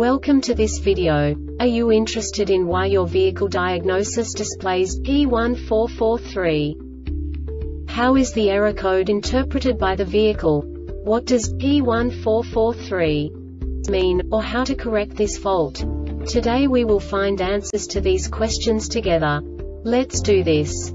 Welcome to this video. Are you interested in why your vehicle diagnosis displays P1443? How is the error code interpreted by the vehicle? What does P1443 mean, or how to correct this fault? Today we will find answers to these questions together. Let's do this.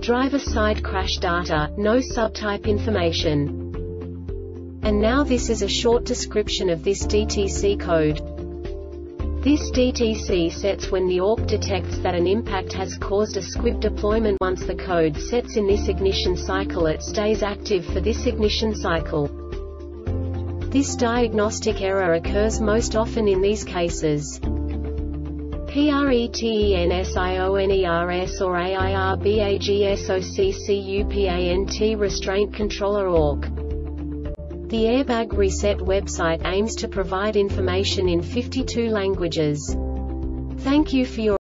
driver-side crash data, no subtype information. And now this is a short description of this DTC code. This DTC sets when the ORC detects that an impact has caused a squib deployment. Once the code sets in this ignition cycle, it stays active for this ignition cycle. This diagnostic error occurs most often in these cases: PRETENSIONERS or AIRBAGS OCCUPANT Restraint Controller ORC. The Airbag Reset website aims to provide information in 52 languages. Thank you for your